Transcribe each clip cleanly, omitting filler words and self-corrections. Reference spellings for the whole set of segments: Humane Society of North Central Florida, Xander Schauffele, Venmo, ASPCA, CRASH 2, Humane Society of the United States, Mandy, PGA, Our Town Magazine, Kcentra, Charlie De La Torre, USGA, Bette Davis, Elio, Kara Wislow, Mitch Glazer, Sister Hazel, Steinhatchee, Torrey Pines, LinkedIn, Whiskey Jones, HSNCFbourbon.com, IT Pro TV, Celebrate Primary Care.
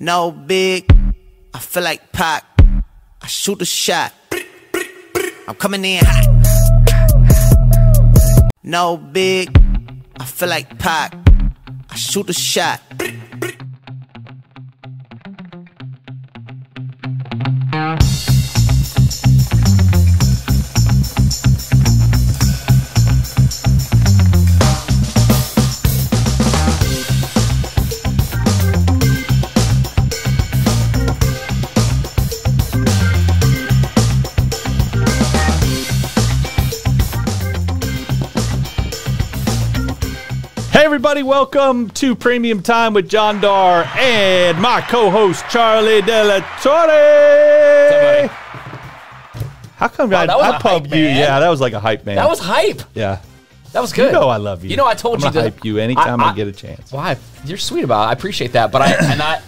no big. I feel like Pac. I shoot a shot. I'm coming in hot. No big. I feel like Pac. I shoot a shot. Everybody, welcome to Premium Time with John Darr and my co-host Charlie De La Torre. How come I pumped you? Yeah, that was like a hype man. That was hype. Yeah, that was good. You know I love you. You know I told you to hype you anytime I get a chance. Why? You're sweet about it. I appreciate that, but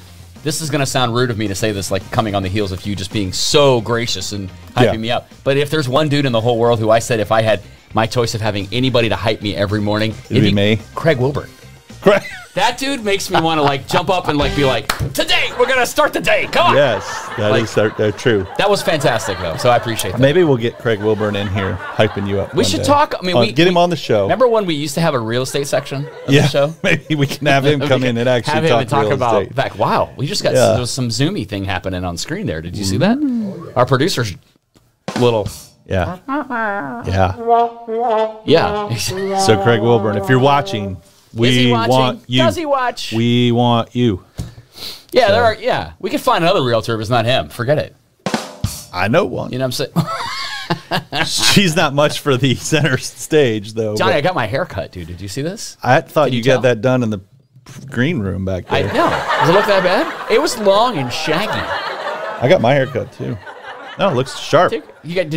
this is gonna sound rude of me to say this, like coming on the heels of you just being so gracious and hyping me up. But if there's one dude in the whole world who I said if I had my choice of having anybody to hype me every morning, it'd be me. Craig Wilburn. Craig. That dude makes me want to like jump up and like be like, today we're gonna start the day. Come on. Yes, that like, is true. That was fantastic though, so I appreciate that. Maybe we'll get Craig Wilburn in here hyping you up. We should talk. I mean, we get him on the show. Remember when we used to have a real estate section of the show? Maybe we can have him come in and actually have him talk about real estate. Back. Wow, we just got there was some zoomy thing happening on screen there. Did you see that? Our producer's little. Yeah. Yeah. Yeah. So Craig Wilburn, if you're watching, want you. Does he watch? We want you. Yeah, so. Yeah. We can find another realtor if it's not him. Forget it. I know one. You know what I'm saying? She's not much for the center stage though. Johnny, I got my hair cut, dude. Did you see this? I thought you got that done in the green room back there. I know. Does it look that bad? It was long and shaggy. I got my hair cut too. No, it looks sharp. Did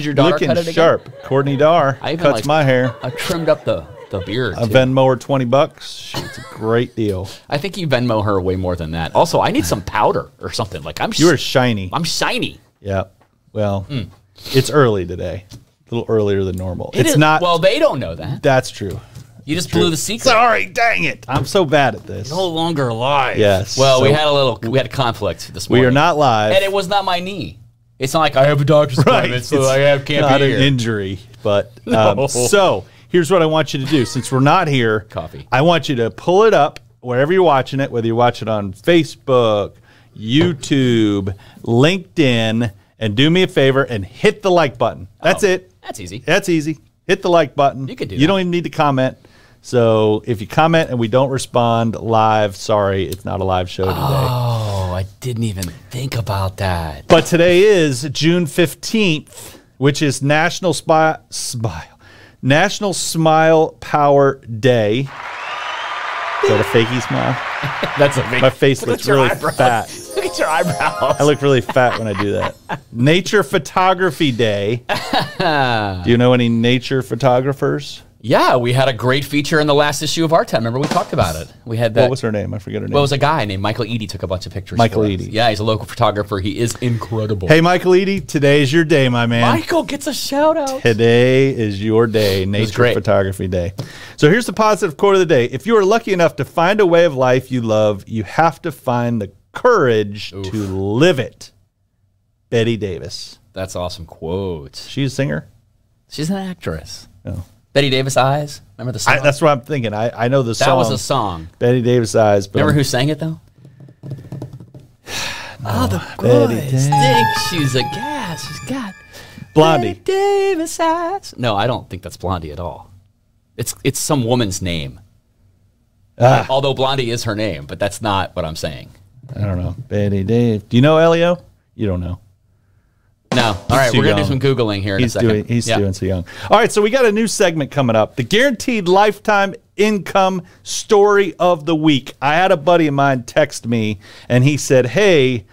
your daughter cut it again? Sharp. Courtney Darr cuts my hair. I trimmed up the beard. I Venmo her $20. It's a great deal. I think you Venmo her way more than that. Also, I need some powder or something. Like you are shiny. I'm shiny. Yeah. Well, it's early today. A little earlier than normal. It's not. Well, they don't know that. That's true. You just blew the secret. Sorry, dang it! I'm so bad at this. No longer live. Yes. Well, so we had a conflict this morning. We are not live, and it was not my knee. It's not like I have a doctor's appointment, so I can't be here. Not an injury, but no. So here's what I want you to do. Since we're not here, I want you to pull it up wherever you're watching it, whether you watch it on Facebook, YouTube, LinkedIn, and do me a favor and hit the like button. That's it. That's easy. That's easy. Hit the like button. You can do that. You don't even need to comment. So if you comment and we don't respond live, sorry, it's not a live show today. Oh, I didn't even think about that. But today is June 15th, which is National Smile Power Day. Is that a fakey smile? That's a fake. My face looks really fat. Look at your eyebrows. I look really fat when I do that. Nature Photography Day. Do you know any nature photographers? Yeah, we had a great feature in the last issue of Our Town. Remember, we talked about it. We had that. What was her name? I forget her name. Well, it was a guy named Michael Eady took a bunch of pictures. Michael Eady. Yeah, he's a local photographer. He is incredible. Hey, Michael Eady, today's your day, my man. Michael gets a shout out. Today is your day, Nature Photography Day. So here's the positive quote of the day. If you are lucky enough to find a way of life you love, you have to find the courage to live it. Bette Davis. That's an awesome quote. She's a singer? She's an actress. Oh. Bette Davis Eyes. Remember the song? That's what I'm thinking. I know the song. That was a song. Bette Davis Eyes. But remember who sang it, though? No, oh, the boys think she's a gas. She's got Blondie. Bette Davis Eyes. No, I don't think that's Blondie at all. It's some woman's name. Although Blondie is her name, but that's not what I'm saying. I don't know. Bette Davis. Do you know Elio? You don't know. No. All right, we're going to do some Googling here in a second. He's doing so young. All right, so we got a new segment coming up, the Guaranteed Lifetime Income Story of the Week. I had a buddy of mine text me, and he said, hey,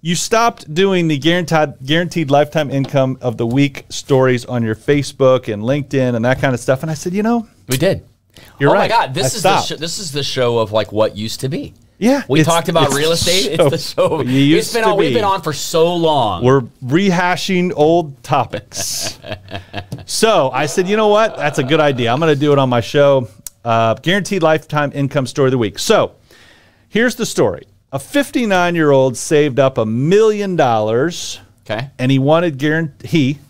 you stopped doing the guaranteed Lifetime Income of the Week stories on your Facebook and LinkedIn and that kind of stuff. And I said, you know. We did. You're right. Oh, my God. This is the show of, like, what used to be. Yeah, we talked about real estate. It's the show. We've been on for so long. We're rehashing old topics. So I said, you know what? That's a good idea. I'm going to do it on my show, Guaranteed Lifetime Income Story of the Week. So here's the story. A 59-year-old saved up $1 million. Okay. And he wanted guaranteed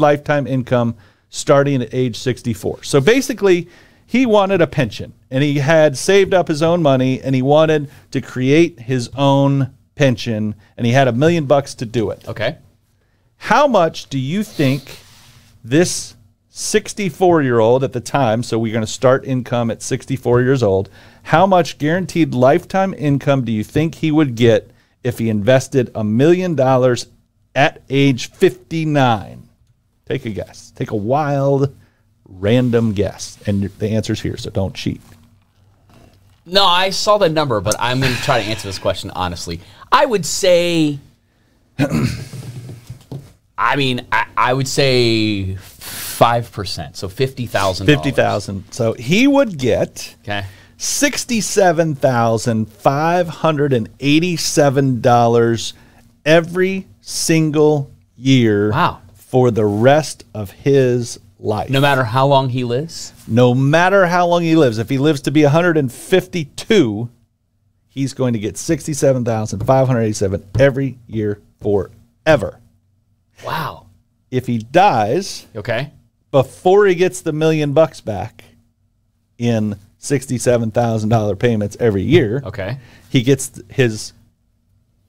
lifetime income starting at age 64. So basically, he wanted a pension, and he had saved up his own money, and he wanted to create his own pension, and he had $1 million to do it. Okay. How much do you think this 64-year-old at the time, so we're going to start income at 64 years old, how much guaranteed lifetime income do you think he would get if he invested $1 million at age 59? Take a guess. Take a wild, random guess. And the answer's here, so don't cheat. No, I saw the number, but I'm going to try to answer this question honestly. I would say... I mean, I would say 5%, so $50,000. $50,000. So he would get $67,587 every single year. Wow. For the rest of his life. No matter how long he lives? No matter how long he lives. If he lives to be 152, he's going to get $67,587 every year forever. Wow. If he dies before he gets the $1 million back in $67,000 payments every year, he gets his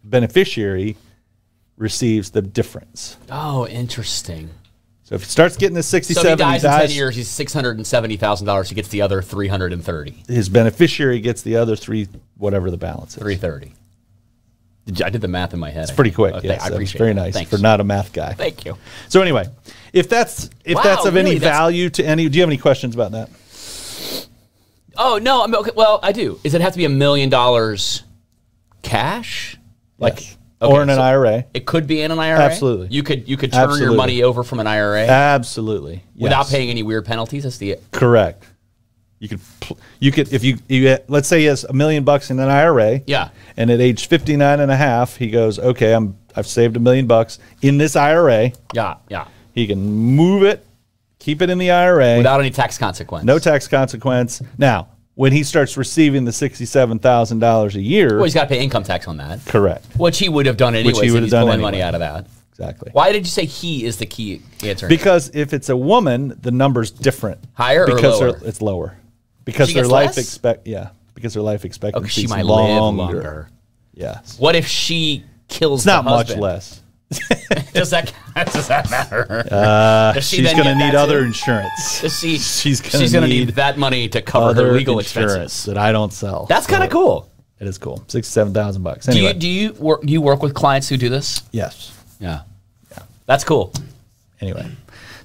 beneficiary receives the difference. Oh, interesting. So if he starts getting the 67, so if he dies in 10 years, he's $670,000. He gets the other 330. His beneficiary gets the other three, whatever the balance is. 330. I did the math in my head. It's pretty quick. Okay, yes, I appreciate it. Very nice. Thanks. For not a math guy. Thank you. So anyway, if that's of any value to any, do you have any questions about that? Oh no. Well, I do. Does it have to be $1 million cash, like or in an IRA? It could be in an IRA. Absolutely. You could turn your money over from an IRA. Absolutely. Yes. Without paying any weird penalties. That's the correct. If you let's say he has $1 million in an IRA, and at age 59 and a half, he goes, okay, I've saved $1 million in this IRA, he can move it, keep it in the IRA without any tax consequence. No tax consequence. Now, when he starts receiving the $67,000 a year, well, he's got to pay income tax on that, correct? Which he would have done anyway. Which he would have done anyway. Money out of that. Exactly. Why did you say he is the key answer? Because if it's a woman, the number's different. Higher or lower? It's lower. Because their life expectancy is longer. Yes. What if she kills the husband? It's not much less. Does that matter? She's going to need other insurance. She's going to need that money to cover her legal expenses that I don't sell. That's kind of cool. It is cool. $67,000. Anyway. Do you work with clients who do this? Yes. Yeah. That's cool. Anyway,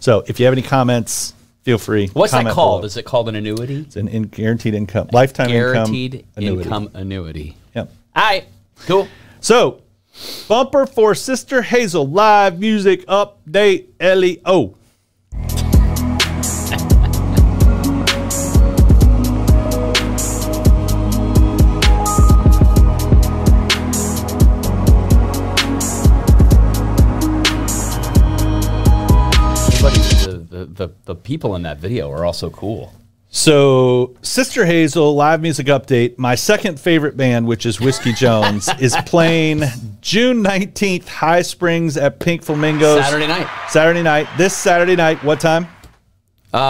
so if you have any comments, feel free. What's that called? Below. Is it called an annuity? It's an guaranteed income. Lifetime guaranteed income annuity. Yep. All right. Cool. So, bumper for Sister Hazel. Live music update, Elio. The people in that video are also cool. So, Sister Hazel, live music update. My second favorite band, which is Whiskey Jones, is playing June 19th, High Springs at Pink Flamingos. Saturday night. Saturday night. This Saturday night, what time?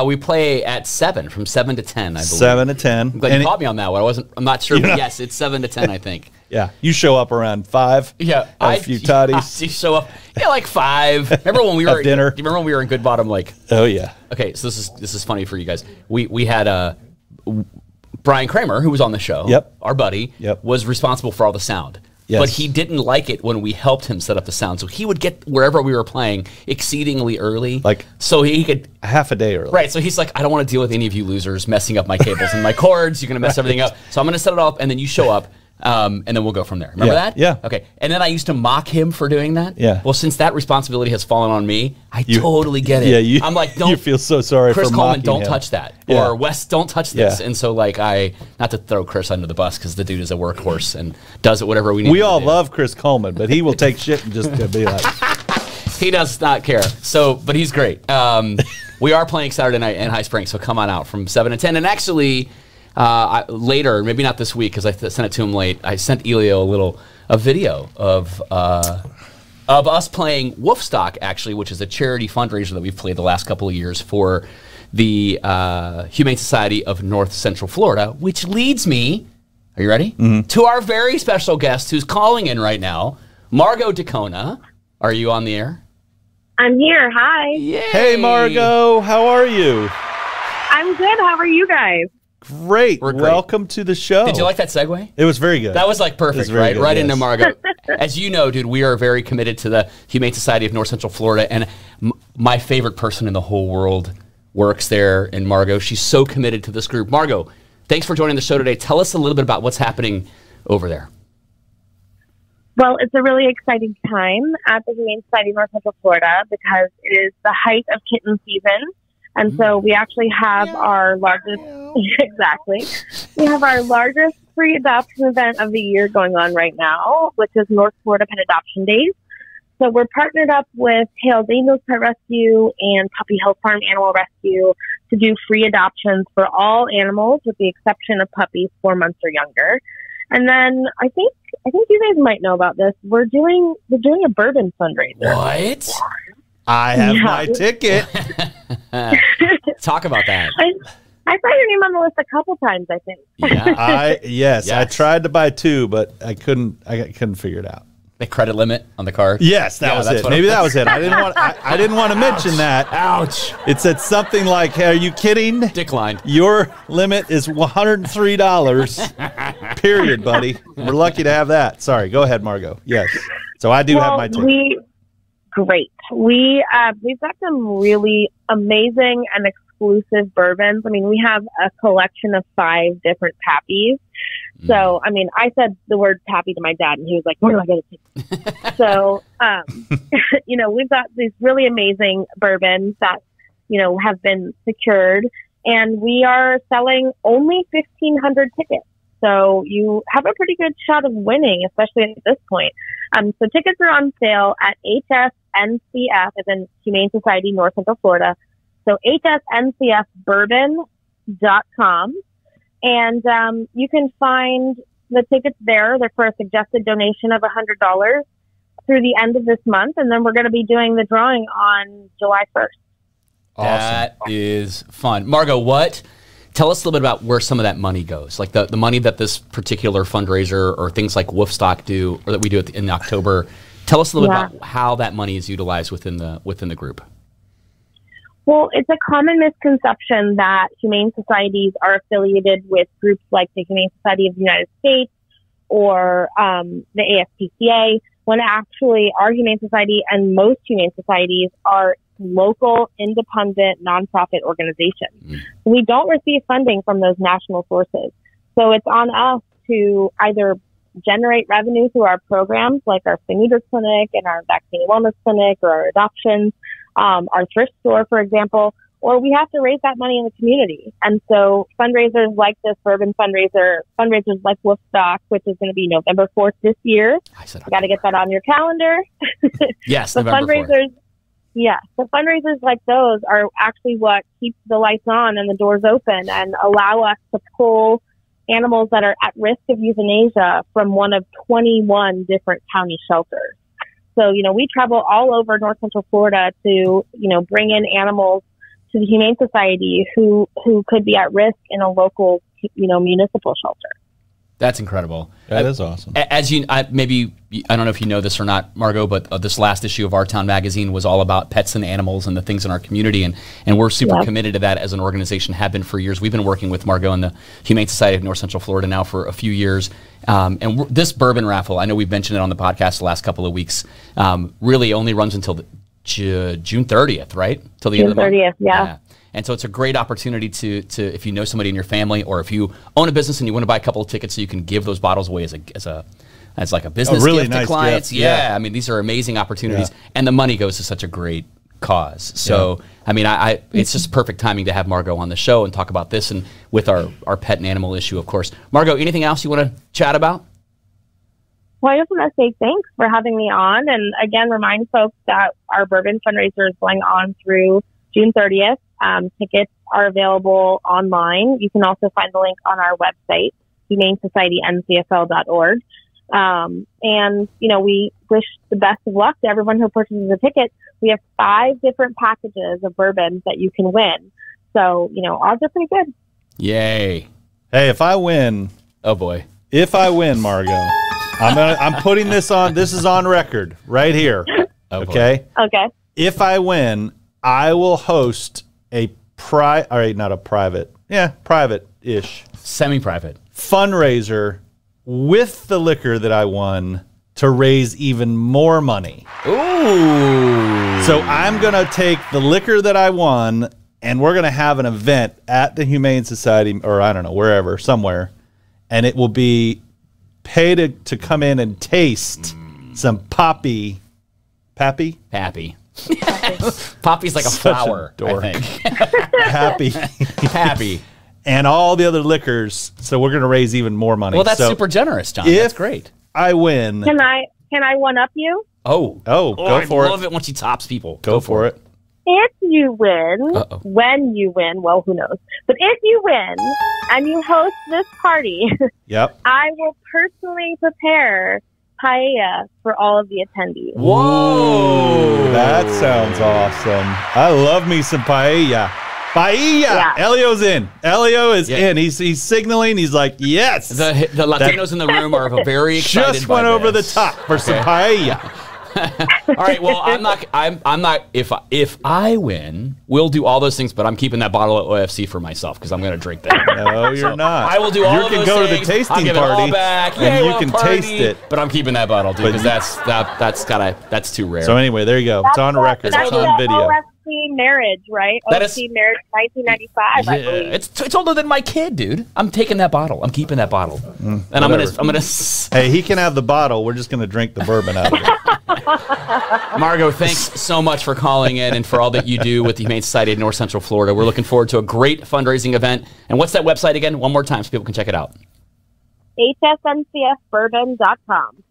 We play at 7, from 7 to 10, I believe. 7 to 10. I'm glad you caught me on that one. I'm not sure, but yes, it's 7 to 10, I think. Yeah, you show up around 5. Yeah, a few toddies. You show up, yeah, like 5. Remember when we were at dinner? Do you remember when we were in Good Bottom Lake? Oh yeah. Okay, so this is funny for you guys. We had Brian Kramer, who was on the show. Yep. Our buddy. Yep. Was responsible for all the sound. Yes. But he didn't like it when we helped him set up the sound, so he would get wherever we were playing exceedingly early, like so he could half a day early. Right. So he's like, I don't want to deal with any of you losers messing up my cables and my cords. You're gonna mess everything up. So I'm gonna set it up, and then you show up. And then we'll go from there. Remember that? Yeah. Okay. And then I used to mock him for doing that. Yeah. Well, since that responsibility has fallen on me, I totally get it. Yeah. I'm like, don't. You feel so sorry for Chris Coleman, don't touch that. Yeah. Or Wes, don't touch this. Yeah. And so, like, not to throw Chris under the bus because the dude is a workhorse and does it whatever we need. We all love Chris Coleman, but he will take shit and just be like. He does not care. So, but he's great. We are playing Saturday night in High Springs, so come on out from 7 to 10. And actually, Later, maybe not this week because I sent it to him late, I sent Elio a video of us playing Wolfstock, actually, which is a charity fundraiser that we've played the last couple of years for the Humane Society of North Central Florida, which leads me, are you ready? Mm-hmm. To our very special guest who's calling in right now, Margo Dacona. Are you on the air? I'm here. Hi. Yay. Hey, Margo. How are you? I'm good. How are you guys? Great. We're great. Welcome to the show. Did you like that segue? It was very good. That was like perfect, right? Good, right, yes. Into Margo. As you know, dude, we are very committed to the Humane Society of North Central Florida, and my favorite person in the whole world works there, and Margo, she's so committed to this group. Margo, thanks for joining the show today. Tell us a little bit about what's happening over there. Well, it's a really exciting time at the Humane Society of North Central Florida because it is the height of kitten season. And so we actually have our largest, exactly, we have our largest free adoption event of the year going on right now, which is North Florida Pet Adoption Days. So we're partnered up with Tails Angels Pet Rescue and Puppy Health Farm Animal Rescue to do free adoptions for all animals with the exception of puppies 4 months or younger. And then I think you guys might know about this. We're doing a bourbon fundraiser. What? I have my ticket. Talk about that. I saw your name on the list a couple times, I think. Yeah. I tried to buy two, but I couldn't figure it out. The credit limit on the card. Yes, that was it. Maybe that was it. I didn't want to mention that. Ouch. It said something like, hey, are you kidding? Declined. Your limit is $103. Period, buddy. We're lucky to have that. Sorry. Go ahead, Margo. Yes. So I do have my ticket. Great. We've got some really amazing and exclusive bourbons. I mean, we have a collection of 5 different pappies. So, I mean, I said the word pappy to my dad, and he was like, where do I get a ticket? So, you know, we've got these really amazing bourbons that, you know, have been secured. And we are selling only 1,500 tickets. So you have a pretty good shot of winning, especially at this point. So tickets are on sale at HSNCF, as in Humane Society, North Central Florida. So HSNCFbourbon.com. And you can find the tickets there. They're for a suggested donation of $100 through the end of this month. And then we're going to be doing the drawing on July 1st. Awesome. That is fun. Margo, tell us a little bit about where some of that money goes, like the money that this particular fundraiser or things like Wolfstock do, or that we do in October. Tell us a little bit about how that money is utilized within the group. Well, it's a common misconception that humane societies are affiliated with groups like the Humane Society of the United States or the ASPCA, when actually our Humane Society and most humane societies are local, independent, nonprofit organizations. We don't receive funding from those national sources. So it's on us to either generate revenue through our programs like our spay-neuter clinic and our vaccine wellness clinic or our adoptions, our thrift store, for example, or we have to raise that money in the community. And so fundraisers like this bourbon fundraiser, fundraisers like Wolfstock, which is going to be November 4th this year. You got to get that on your calendar. Yes, November 4th. Yeah, so fundraisers like those are actually what keeps the lights on and the doors open and allow us to pull animals that are at risk of euthanasia from one of 21 different county shelters. So, you know, we travel all over North Central Florida to, you know, bring in animals to the Humane Society who could be at risk in a local, you know, municipal shelter. That's incredible. That is awesome. As you, I don't know if you know this or not, Margo, but this last issue of Our Town Magazine was all about pets and animals and the things in our community, and we're super committed to that as an organization, have been for years. We've been working with Margo and the Humane Society of North Central Florida now for a few years, and this bourbon raffle, I know we've mentioned it on the podcast the last couple of weeks, really only runs until June 30th, right? Till the end of the month. June 30th, yeah. And so it's a great opportunity to if you know somebody in your family or if you own a business and you want to buy a couple of tickets so you can give those bottles away as like a business gift to clients. Gift. Yeah. I mean, these are amazing opportunities and the money goes to such a great cause. So, I mean, it's just perfect timing to have Margo on the show and talk about this and with our pet and animal issue, of course. Margo, anything else you want to chat about? Well, I just want to say thanks for having me on. And again, remind folks that our bourbon fundraiser is going on through June 30th. Tickets are available online. You can also find the link on our website, HumaneSocietyNCFL.org. And, you know, we wish the best of luck to everyone who purchases a ticket. We have 5 different packages of bourbons that you can win. So, you know, odds are pretty good. Yay. Hey, if I win. Oh, boy. If I win, Margo, I'm putting this on. This is on record right here. Oh, okay. Boy. Okay. If I win, I will host a private-ish. Semi-private. Fundraiser with the liquor that I won to raise even more money. Ooh. So I'm going to take the liquor that I won, and we're going to have an event at the Humane Society, or I don't know, wherever, somewhere, and it will be pay to come in and taste some poppy. Pappy? Pappy. Poppy's like a flower, I think. Happy. Happy. And all the other liquors. So we're going to raise even more money. Well, that's super generous, John. That's great. I win. Can I one-up you? Oh, go for it. I love it when she tops people. Go for it. If you win, when you win, well, who knows? But if you win and you host this party, yep, I will personally prepare paella for all of the attendees. Whoa. That sounds awesome. I love me some paella. Paella. Yeah. Elio's in. Elio is in. He's signaling. He's like, yes. The Latinos in the room are very excited. Just went over the top for some paella. All right. Well, I'm not. If I win, we'll do all those things. But I'm keeping that bottle of OFC for myself because I'm going to drink that. No, you're not. I will do all those things. You can go to the tasting party and you can taste it. But I'm keeping that bottle, dude, because that's too rare. So anyway, there you go. It's on record. It's on video. OFC marriage, right? OFC marriage, 1995. I believe it's older than my kid, dude. I'm taking that bottle. I'm keeping that bottle, and I'm gonna. Hey, he can have the bottle. We're just gonna drink the bourbon out of it. Margo, thanks so much for calling in and for all that you do with the Humane Society of North Central Florida. We're looking forward to a great fundraising event. And what's that website again? One more time so people can check it out. HSNCFbourbon.com.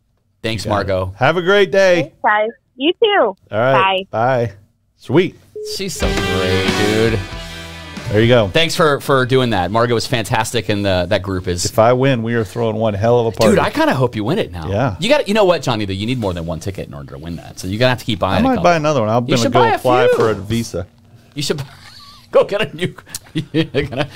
Thanks, Margo. Have a great day. Thanks, guys. You too. All right. Bye. Bye. Sweet. She's so great, dude. There you go. Thanks for doing that. Margo is fantastic, and that group is. If I win, we are throwing one hell of a party. Dude, I kind of hope you win it now. Yeah. You know what, Johnny? Though you need more than one ticket in order to win that, so you're gonna have to keep buying. I might buy another one. I'm gonna go apply for a visa. You should go get a new. You're gonna.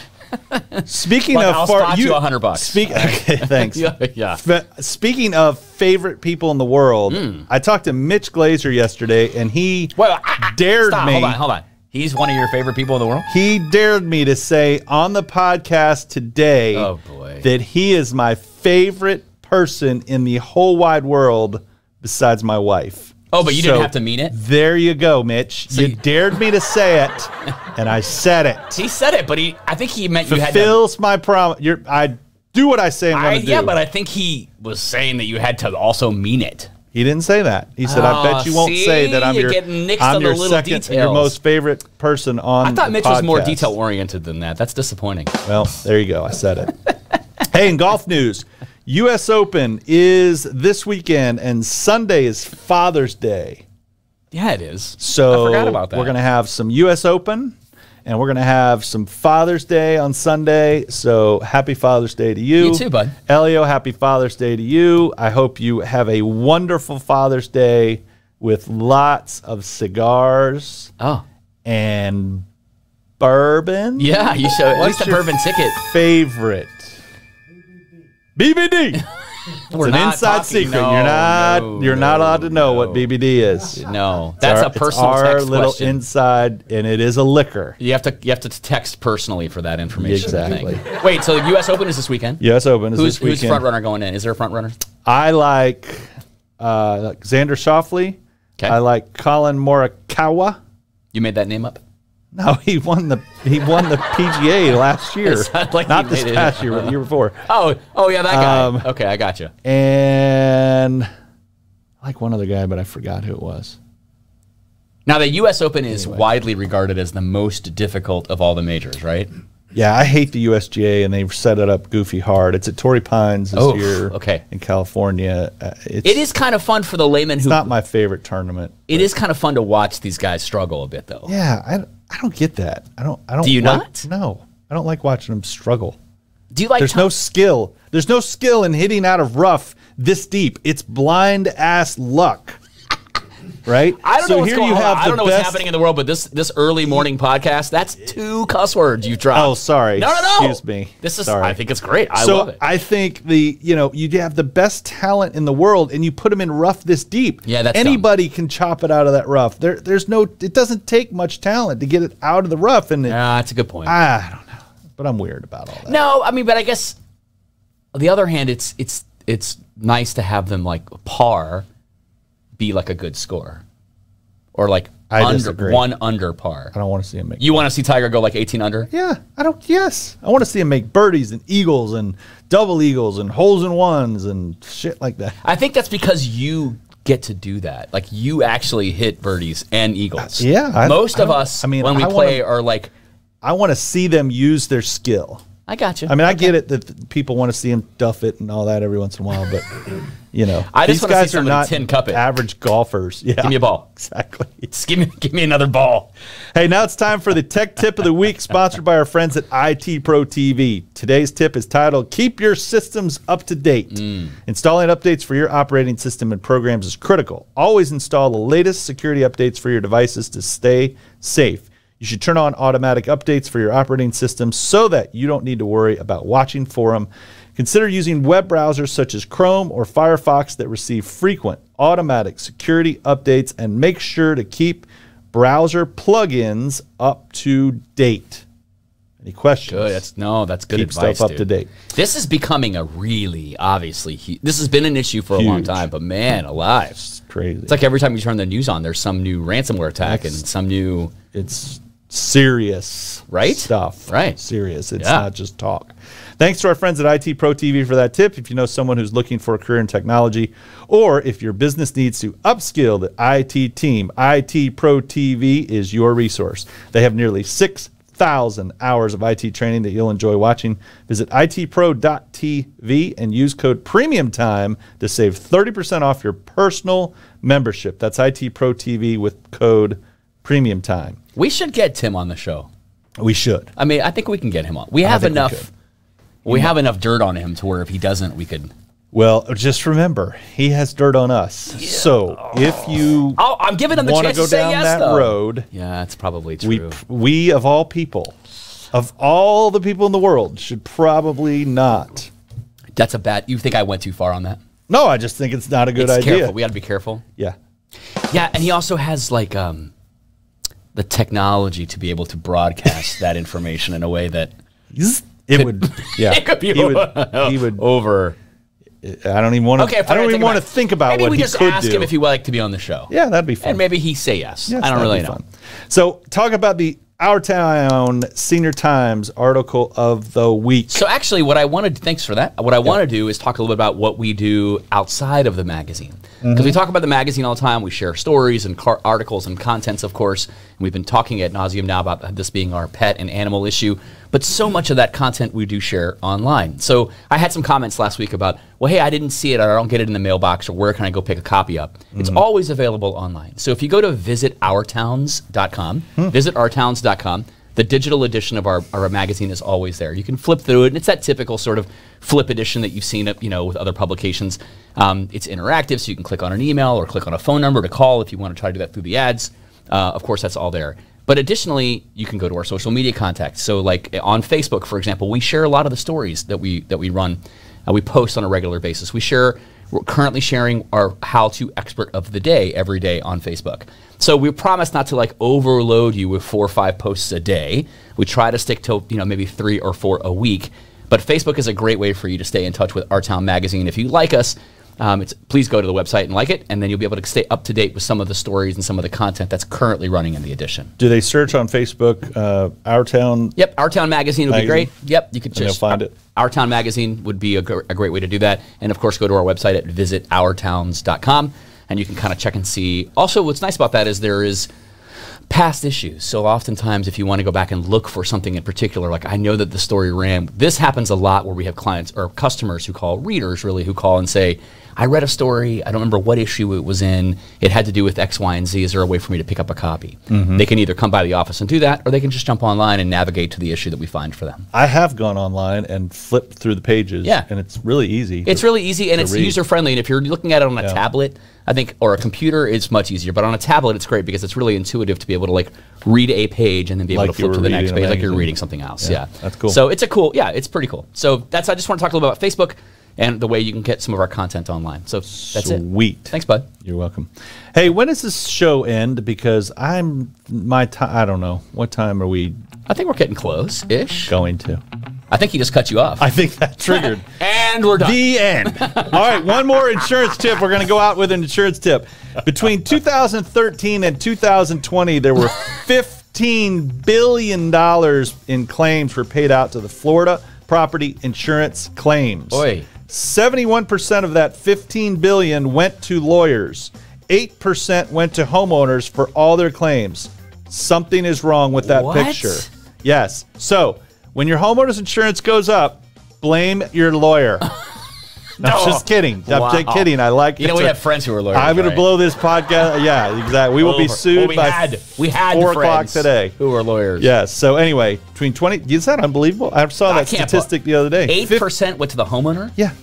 Speaking of, I'll spot you $100. Okay, thanks. Yeah. Speaking of favorite people in the world, I talked to Mitch Glazer yesterday, and he dared me. Hold on. He's one of your favorite people in the world? He dared me to say on the podcast today that he is my favorite person in the whole wide world besides my wife. Oh, but you didn't have to mean it? There you go, Mitch. So you dared me to say it, and I said it. He said it, but I think he meant you had to. Fulfills my promise. I do what I say I'm going to do. Yeah, but I think he was saying that you had to also mean it. He didn't say that. He said, I bet you won't say that I'm your second and your most favorite person on the podcast. I thought Mitch was more detail-oriented than that. That's disappointing. Well, there you go. I said it. Hey, in golf news, U.S. Open is this weekend, and Sunday is Father's Day. Yeah, it is. So I forgot about that. We're going to have some U.S. Open, and we're going to have some Father's Day on Sunday. So happy Father's Day to you. You too, bud. Elio, happy Father's Day to you. I hope you have a wonderful Father's Day with lots of cigars and bourbon. Yeah, you should. At least a bourbon ticket. Favorite? BBD. It's an inside secret. No, you're not allowed to know what BBD is. No, that's a personal text little question. Inside, and it is a liquor. You have to text personally for that information. Exactly. Wait, so the U.S. Open is this weekend? U.S. Open is this weekend. Who's front runner going in? Is there a front runner? I like Xander Schauffele. Okay. I like Colin Morikawa. You made that name up? No, he won the PGA last year. Like not this past year, but the year before. Oh yeah, that guy. Okay, I got you. And I like one other guy, but I forgot who it was. Now the U.S. Open is widely regarded as the most difficult of all the majors, right? Yeah, I hate the USGA, and they've set it up goofy hard. It's at Torrey Pines this year in California. It is kind of fun for the layman. It's not my favorite tournament. It is kind of fun to watch these guys struggle a bit, though. Yeah, I don't get that. I don't. Do you like, not? No, I don't like watching them struggle. Do you like? There's no skill. There's no skill in hitting out of rough this deep. It's blind ass luck. Right? I don't know what's going on. I don't know what's happening in the world, but this early morning podcast, that's 2 cuss words you've dropped. Oh, sorry. No, no, no. Excuse me. This is sorry. I think it's great. I love it. I think you have the best talent in the world and you put them in rough this deep. Yeah, that's anybody can chop it out of that rough. There's no it doesn't take much talent to get it out of the rough, and that's a good point. I don't know. But I'm weird about all that. No, I mean, but I guess on the other hand, it's nice to have them like par. Be like a good score, or like one under par. I don't want to see him make. You want to see Tiger go like 18 under? Yeah, I don't. Yes, I want to see him make birdies and eagles and double eagles and holes in ones and shit like that. I think that's because you get to do that. Like you actually hit birdies and eagles. Yeah, most of us. I mean, when we play, are like, I want to see them use their skill. I got you. I mean, I get it that people want to see him duff it and all that every once in a while, but you know, these guys are not tin cup average golfers. Yeah, give me a ball. Exactly. Give me another ball. Hey, now it's time for the tech tip of the week, sponsored by our friends at IT Pro TV. Today's tip is titled "Keep Your Systems Up to Date." Installing updates for your operating system and programs is critical. Always install the latest security updates for your devices to stay safe. You should turn on automatic updates for your operating system so that you don't need to worry about watching for them. Consider using web browsers such as Chrome or Firefox that receive frequent automatic security updates, and make sure to keep browser plugins up to date. Any questions? Good. That's good advice, dude. Keep stuff up to date. This is becoming a really, this has been an issue for a long time, but man, alive. It's crazy. It's like every time you turn the news on, there's some new ransomware attack and some new... It's... serious stuff. Right. Serious. It's not just talk. Thanks to our friends at IT Pro TV for that tip. If you know someone who's looking for a career in technology, or if your business needs to upskill the IT team, IT Pro TV is your resource. They have nearly 6,000 hours of IT training that you'll enjoy watching. Visit itpro.tv and use code PREMIUMTIME to save 30% off your personal membership. That's IT Pro TV with code PREMIUMTIME. We should get Tim on the show. We should. I mean, I think we can get him on. We have enough. We have enough dirt on him to where if he doesn't, we could. Well, just remember, he has dirt on us. Yeah. So if you, I'm giving him the chance to say yes. Want to go down that road? Yeah, that's probably true. We of all people, of all the people in the world, should probably not. That's a bad. You think I went too far on that? No, I just think it's not a good idea. Careful. We got to be careful. Yeah. Yeah, and he also has like the technology to be able to broadcast that information in a way that it could be over. I don't even want to. Okay, I don't even want to think about maybe what we just ask him if he would like to be on the show. Yeah, that'd be fun. And maybe he say yes. I don't really know. So talk about the Our Town Senior Times article of the week. So actually, what I wanted, thanks for that. What I want to do is talk a little bit about what we do outside of the magazine. Because we talk about the magazine all the time. We share stories and articles and contents, of course. And we've been talking ad nauseum now about this being our pet and animal issue. But so much of that content we do share online. So I had some comments last week about, well, hey, I didn't see it, or I don't get it in the mailbox, or where can I go pick a copy up? It's always available online. So if you go to visitourtowns.com, visitourtowns.com, the digital edition of our magazine is always there. You can flip through it, and it's that typical sort of flip edition that you've seen with other publications. It's interactive, so you can click on an email or click on a phone number to call if you want to try to do that through the ads. Of course, that's all there. But additionally, you can go to our social media contacts. So like on Facebook, for example, we share a lot of the stories that we run. We post on a regular basis. We're currently sharing our how-to expert of the day every day on Facebook. So we promise not to like overload you with 4 or 5 posts a day. We try to stick to maybe 3 or 4 a week. But Facebook is a great way for you to stay in touch with Our Town Magazine. If you like us, please go to the website and like it, and then you'll be able to stay up to date with some of the stories and some of the content that's currently running in the edition. Do they search on Facebook Our Town? Yep, Our Town Magazine would be great. Yep, you could just find it. Our Town Magazine would be a great way to do that. And, of course, go to our website at visitourtowns.com, and you can kind of check and see. Also, what's nice about that is there is past issues. So oftentimes if you want to go back and look for something in particular, like I know that the story ran, this happens a lot where we have clients or customers who call, readers really, who call and say, I read a story, I don't remember what issue it was in, it had to do with X, Y, and Z, is there a way for me to pick up a copy? Mm-hmm. They can either come by the office and do that, or they can just jump online and navigate to the issue that we find for them. I have gone online and flipped through the pages, yeah, and it's really easy. It's really easy, and it's user-friendly, and if you're looking at it on a tablet, I think, or a computer, it's much easier, but on a tablet, it's great because it's really intuitive to be able to like read a page and then be able to flip to the next page like you're reading something else. Yeah, that's cool. So it's a cool, yeah, it's pretty cool. So that's, I just want to talk a little bit about Facebook and the way you can get some of our content online. So that's it. Sweet. Thanks, bud. You're welcome. Hey, when does this show end? Because I'm, my time, I don't know. What time are we? I think we're getting close-ish. Going to. I think he just cut you off. I think that triggered. And we're done. The end. All right, one more insurance tip. We're going to go out with an insurance tip. Between 2013 and 2020, there were $15 billion in claims were paid out to the Florida property insurance claims. Oy. 71% of that $15 billion went to lawyers. 8% went to homeowners for all their claims. Something is wrong with that picture. Yes. So when your homeowner's insurance goes up, blame your lawyer. No, I'm just kidding. I'm just kidding. I like it. You know, we have friends who are lawyers. I'm going to blow this podcast. Yeah, exactly. We will be sued by 4 o'clock today. Who are lawyers. Yes. Yeah, so anyway, between 20, is that unbelievable? I saw that statistic the other day. 8% went to the homeowner? Yeah.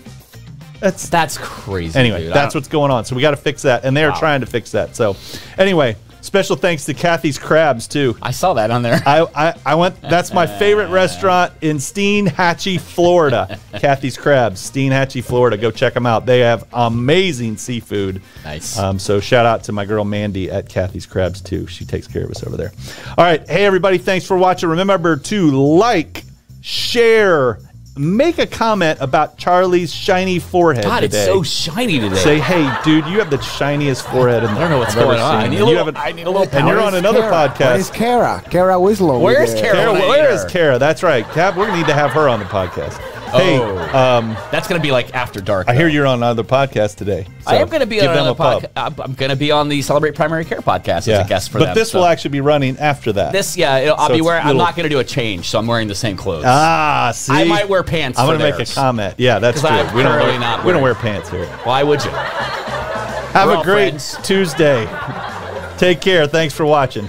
That's crazy. Anyway, dude, that's what's going on. So we got to fix that. And they're trying to fix that. So anyway, special thanks to Kathy's Crabs, too. I saw that on there. I went. That's my favorite restaurant in Steinhatchee, Florida. Kathy's Crabs, Steinhatchee, Florida. Go check them out. They have amazing seafood. Nice. So shout out to my girl Mandy at Kathy's Crabs, too. She takes care of us over there. All right. Hey, everybody. Thanks for watching. Remember to like, share, make a comment about Charlie's shiny forehead today. It's so shiny today. Say, hey, dude, you have the shiniest forehead in the I don't know what's going on. I need a little power. And you're on another podcast. Where's Kara? Kara Wislow. Where's Kara? Where's Kara? That's right. Cap, we're going to need to have her on the podcast. Hey, that's going to be like after dark. I hear you're on another podcast today. So I am going to be on another podcast. I'm going to be on the Celebrate Primary Care podcast as a guest for them. But this will actually be running after that. This, yeah, I'll be wearing. I'm not going to do a change, so I'm wearing the same clothes. Ah, see, I might wear pants. I'm going to make a comment. Yeah, that's true. We don't wear pants here. Why would you? Have a great Tuesday. Take care. Thanks for watching.